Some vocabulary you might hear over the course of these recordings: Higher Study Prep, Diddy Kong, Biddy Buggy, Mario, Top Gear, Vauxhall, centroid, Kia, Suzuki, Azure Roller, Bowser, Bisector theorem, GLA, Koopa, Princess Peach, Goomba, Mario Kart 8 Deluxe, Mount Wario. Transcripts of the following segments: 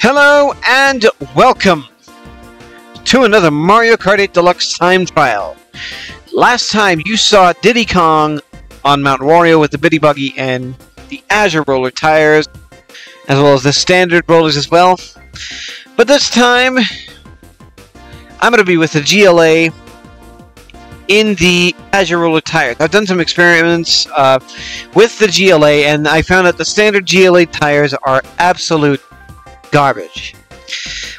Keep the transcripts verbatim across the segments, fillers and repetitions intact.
Hello and welcome to another Mario Kart eight Deluxe time trial. Last time you saw Diddy Kong on Mount Wario with the Biddy Buggy and the Azure Roller tires, as well as the standard rollers as well. But this time, I'm going to be with the G L A in the Azure Roller tires. I've done some experiments uh, with the G L A, and I found that the standard G L A tires are absolute garbage.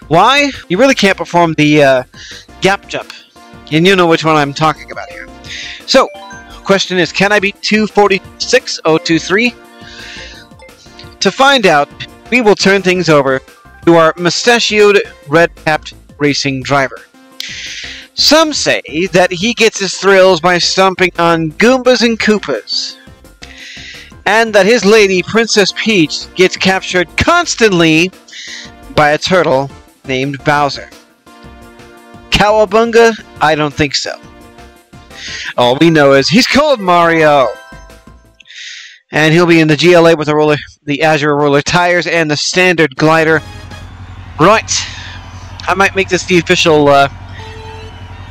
Why? You really can't perform the uh, gap jump, and you know which one I'm talking about here. So, question is, can I beat two forty-six oh two three? To find out, we will turn things over to our mustachioed, red-capped racing driver. Some say that he gets his thrills by stomping on Goombas and Koopas, and that his lady, Princess Peach, gets captured constantly by a turtle named Bowser. Cowabunga? I don't think so. All we know is he's called Mario, and he'll be in the G L A with the roller, the Azure Roller tires and the standard glider. Right, I might make this the official uh,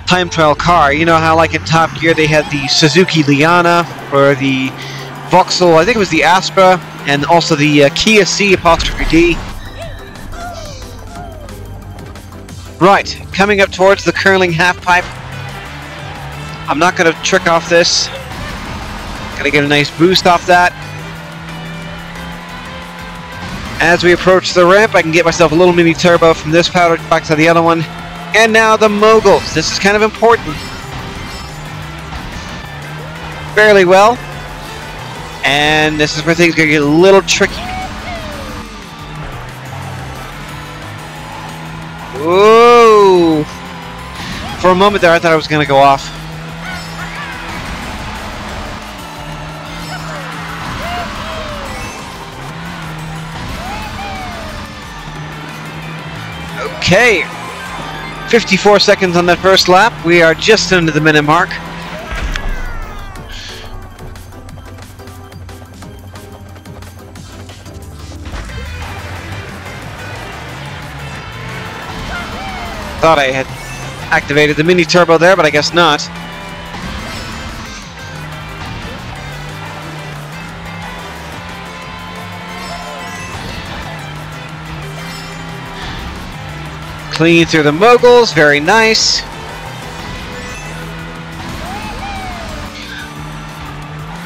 time trial car. You know how, like in Top Gear, they had the Suzuki Liana or the Vauxhall, I think it was the Astra, and also the uh, Kia C apostrophe D. Right, coming up towards the curling half-pipe. I'm not going to trick off this. Going to get a nice boost off that. As we approach the ramp, I can get myself a little mini turbo from this powder back to the other one. And now the moguls. This is kind of important. Fairly well. And this is where things are going to get a little tricky. Whoa! For a moment there, I thought I was going to go off. Okay. fifty-four seconds on that first lap. We are just under the minute mark. Thought I had activated the mini turbo there, but I guess not. Clean through the moguls, very nice.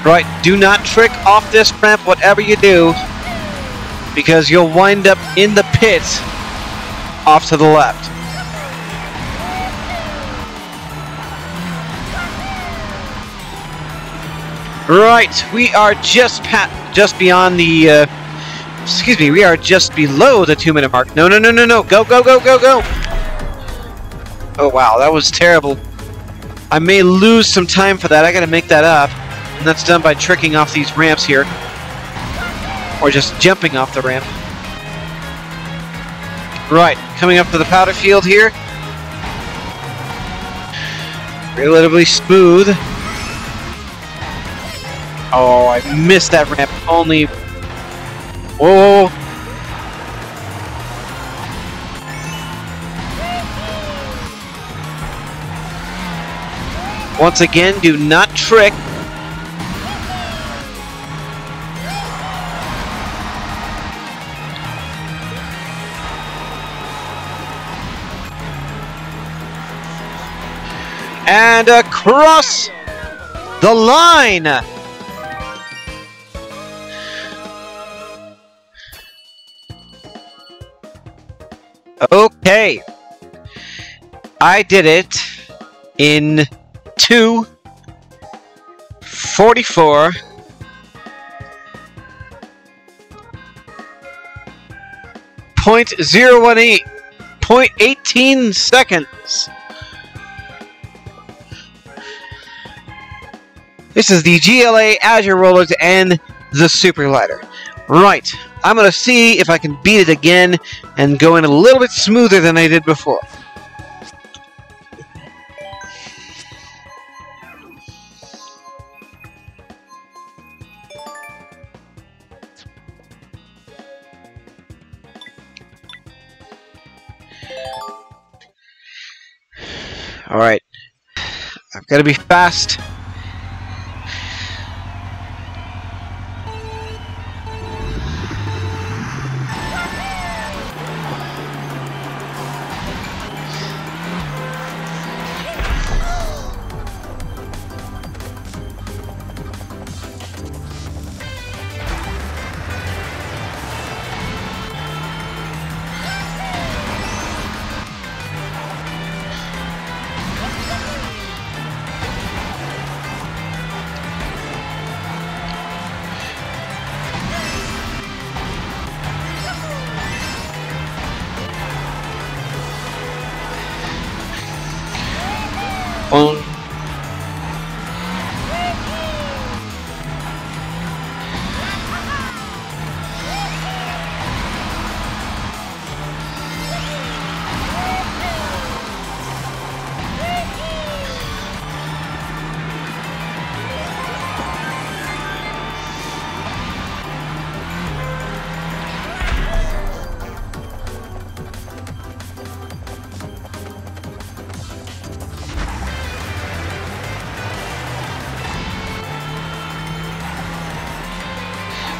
Right, do not trick off this ramp, whatever you do, because you'll wind up in the pit off to the left. Right, we are just pat, just beyond the, uh, excuse me, we are just below the two minute mark. No, no, no, no, no, go, go, go, go, go. Oh, wow, that was terrible. I may lose some time for that. I gotta make that up. And that's done by tricking off these ramps here. Or just jumping off the ramp. Right, coming up to the powder field here. Relatively smooth. Oh, I missed that ramp only. Whoa. Once again, do not trick. And across the line. Okay, I did it in two forty-four point oh one eight point one eight seconds. This is the G L A, Azure Rollers, and the Super Glider. Right, I'm going to see if I can beat it again and go in a little bit smoother than I did before. Alright. I've got to be fast.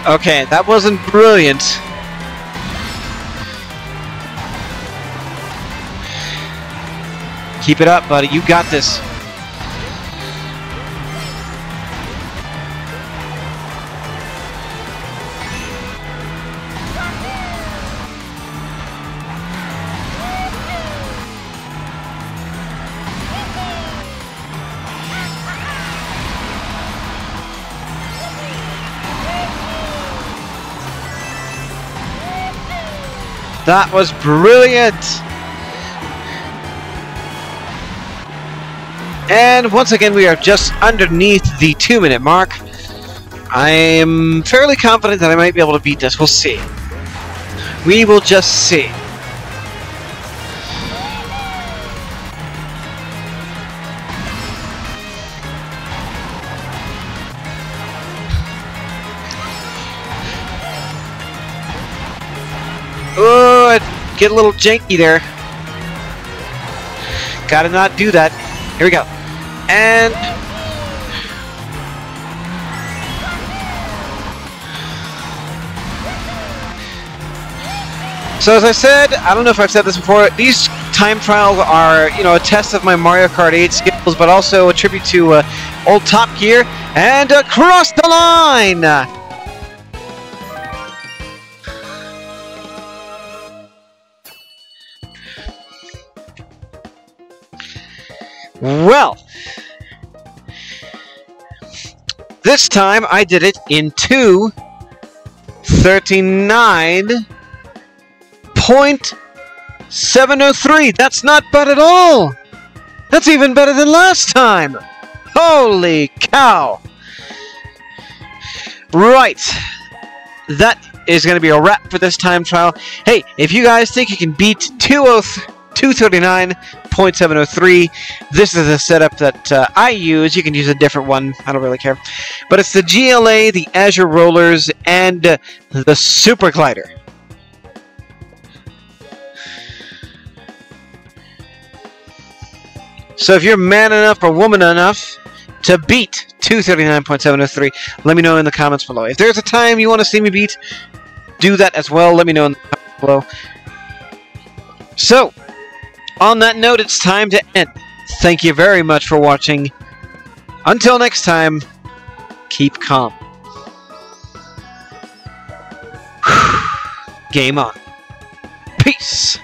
Okay, that wasn't brilliant. Keep it up, buddy. You got this. That was brilliant! And once again we are just underneath the two minute mark. I am fairly confident that I might be able to beat this. We'll see. We will just see. Get a little janky there. Gotta not do that. Here we go. And so as I said, I don't know if I've said this before, these time trials are, you know, a test of my Mario Kart eight skills, but also a tribute to uh, old Top Gear. And across the line! Well, this time I did it in two thirty-nine point seven oh three. That's not bad at all. That's even better than last time. Holy cow. Right. That is going to be a wrap for this time trial. Hey, if you guys think you can beat two thirty-nine point seven oh three. This is a setup that uh, I use. You can use a different one. I don't really care. But it's the G L A, the Azure Rollers, and uh, the Super Glider. So if you're man enough or woman enough to beat two thirty-nine point seven oh three, let me know in the comments below. If there's a time you want to see me beat, do that as well. Let me know in the comments below. So, on that note, it's time to end. Thank you very much for watching. Until next time, keep calm. Game on. Peace.